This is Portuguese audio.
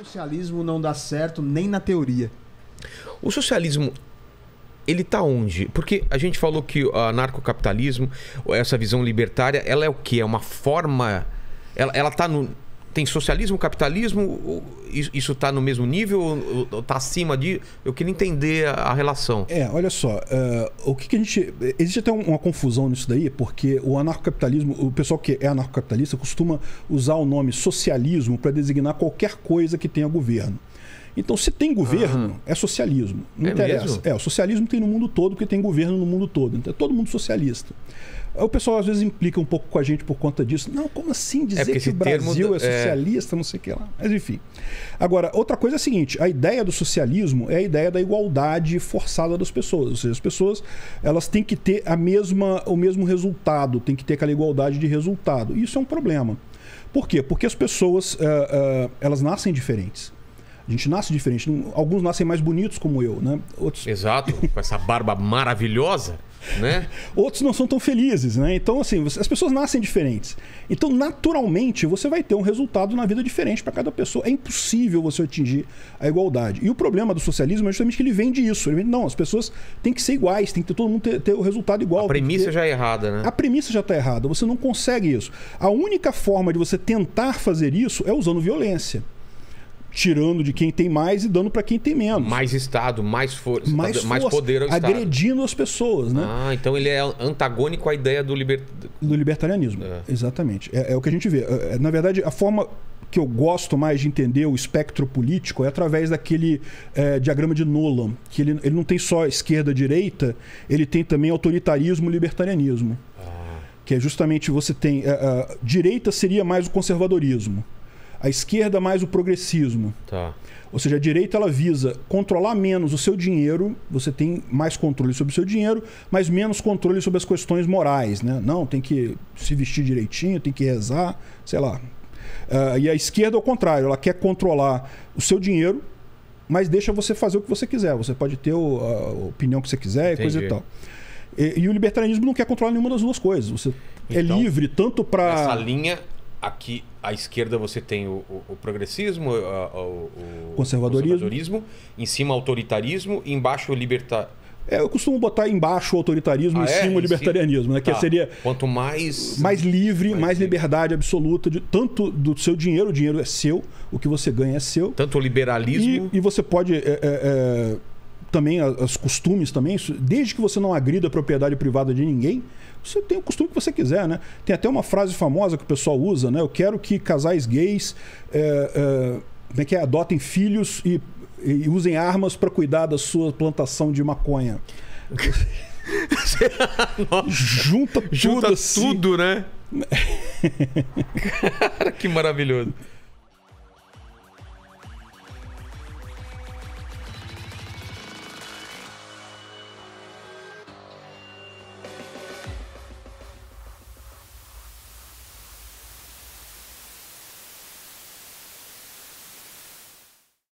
O socialismo não dá certo nem na teoria. O socialismo, ele está onde? Porque a gente falou que o anarcocapitalismo, essa visão libertária, ela é o quê? É uma forma... Ela está no... Tem socialismo, capitalismo, isso está no mesmo nível, está acima de... Eu queria entender a relação. É, olha só, o que, que a gente... Existe até uma confusão nisso daí, porque o anarcocapitalismo, o pessoal que é anarcocapitalista costuma usar o nome socialismo para designar qualquer coisa que tenha governo. Então, se tem governo, é socialismo. Não interessa. Mesmo? É, o socialismo tem no mundo todo, porque tem governo no mundo todo. Então, é todo mundo socialista. O pessoal, às vezes, implica um pouco com a gente por conta disso. Não, como assim dizer que o Brasil é socialista, não sei o que lá. Mas, enfim. Agora, outra coisa é a seguinte. A ideia do socialismo é a ideia da igualdade forçada das pessoas. Ou seja, as pessoas elas têm que ter o mesmo resultado, tem que ter aquela igualdade de resultado. E isso é um problema. Por quê? Porque as pessoas elas nascem diferentes. A gente nasce diferente. Alguns nascem mais bonitos como eu, né? Outros... Exato, com essa barba maravilhosa, né? Outros não são tão felizes, né? Então, assim, as pessoas nascem diferentes. Então, naturalmente, você vai ter um resultado na vida diferente para cada pessoa. É impossível você atingir a igualdade. E o problema do socialismo é justamente que ele vende isso. Ele vende, não, as pessoas têm que ser iguais, tem que ter, todo mundo ter o resultado igual. A premissa já é errada, né? A premissa já está errada, você não consegue isso. A única forma de você tentar fazer isso é usando violência. Tirando de quem tem mais e dando para quem tem menos. Mais Estado, mais força, mais poder ao Estado. Agredindo as pessoas, né? Ah, então ele é antagônico à ideia do libertarianismo. É. Exatamente. É o que a gente vê. Na verdade, a forma que eu gosto mais de entender o espectro político é através daquele diagrama de Nolan, que ele não tem só esquerda-direita, ele tem também autoritarismo e libertarianismo. Ah. Que é justamente você tem... A direita seria mais o conservadorismo. A esquerda mais o progressismo. Tá. Ou seja, a direita ela visa controlar menos o seu dinheiro, você tem mais controle sobre o seu dinheiro, mas menos controle sobre as questões morais, né? Não, tem que se vestir direitinho, tem que rezar, sei lá. E a esquerda ao contrário, ela quer controlar o seu dinheiro, mas deixa você fazer o que você quiser. Você pode ter a opinião que você quiser. Entendi. E coisa e tal. E o libertarianismo não quer controlar nenhuma das duas coisas. Você então, é livre tanto para... Essa linha... Aqui, à esquerda, você tem o progressismo, o conservadorismo, em cima o autoritarismo e embaixo o libertarianismo. É, eu costumo botar embaixo o autoritarismo e em cima o libertarianismo, né? Tá. Que seria quanto mais livre, mais liberdade absoluta, tanto do seu dinheiro, o dinheiro é seu, o que você ganha é seu. Tanto o liberalismo... E você pode... também os costumes também, desde que você não agrida a propriedade privada de ninguém, você tem o costume que você quiser, né? Tem até uma frase famosa que o pessoal usa, né? Eu quero que casais gays adotem filhos e usem armas para cuidar da sua plantação de maconha. Junta tudo, assim. Né? Cara, que maravilhoso.